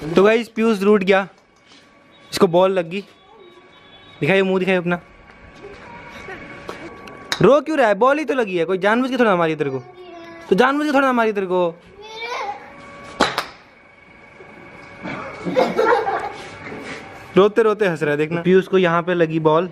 तो गाइस पीयूष रूठ गया, इसको बॉल लग गई। दिखाइए मुंह, दिखाइए अपना। रो क्यों रहा है? बॉल ही तो लगी है, कोई जानबूझ के थोड़ा ना मारी तेरे को, तो जानबूझ के थोड़ा ना मारी तेरे को। रोते रोते हंस रहा है, देखना। पीयूष को यहाँ पे लगी बॉल।